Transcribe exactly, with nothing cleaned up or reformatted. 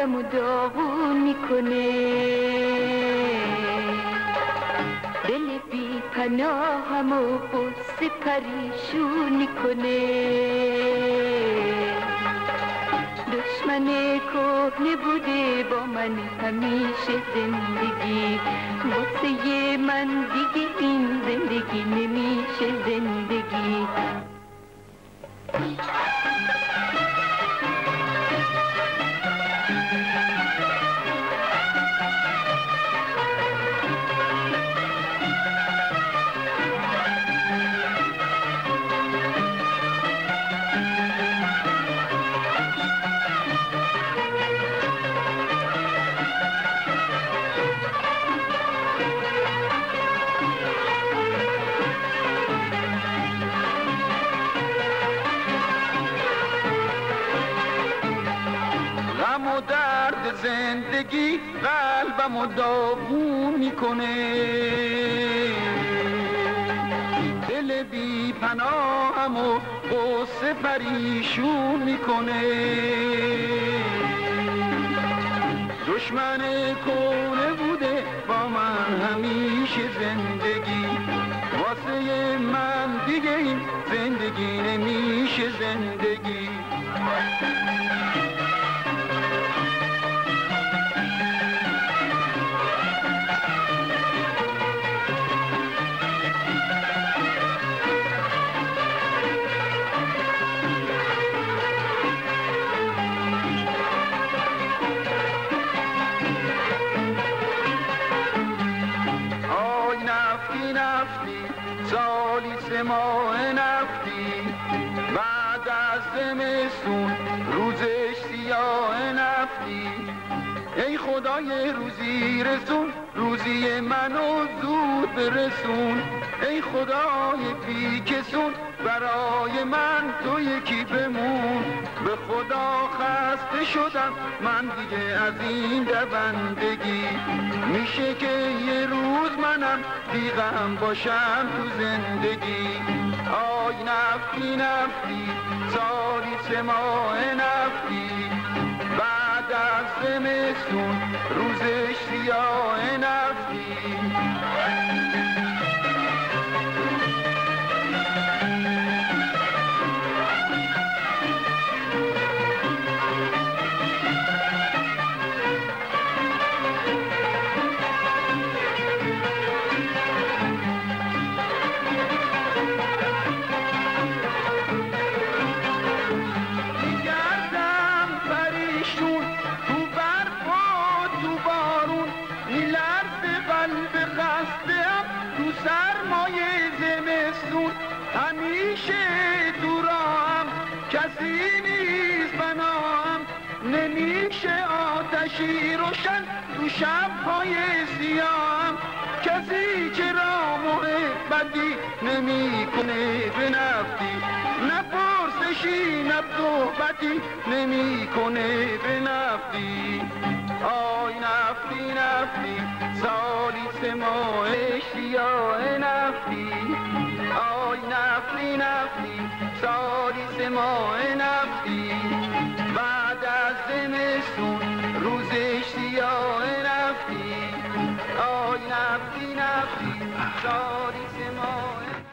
آدم و داغون میکنه، دل بی پناهم و قصه پریشون میکنه. دشمن کهنه بوده با من همیشه زندگی، واسه من دیگه این زندگی نمیشه زندگی. درد زندگی قلبمو داغون میکنه، دل بی پناهمو قصه پریشون میکنه. دشمن کونه بوده با من همیشه زندگی، واسه من دیگه این زندگی نمیشه زندگی. سالی سه ماه نفتی بعد از زمستون روزش سیاه نفتی. ای خدای روزی رسون، روزی منو زود برسون. ای خدای بیکسون، برای من تو یکی بمون. به خدا خسته شدم من دیگه از این دوندگی، میشه که یه روز منم بی‌غم باشم تو زندگی. آی نفتی نفتی سالی سه ماه نفتی بعد از زمستون روزش سیاه نفتی. همیشه تو راهم کسی نیست بناهم، نمیشه آتشی روشن تو شب‌های سیاهم. کسی چرا محبتی نمی‌کنه به نفتی، نه پرسشی نه صحبتی نمی‌کنه به نفتی. آی نفتی نفتی سالی سه ماه سیاه نفتی. آی نفتی نفتی سالی سه ماه نفتی بعد از زمستون روزش سیاه نفتی. آی نفتی نفتی سالی سه ماه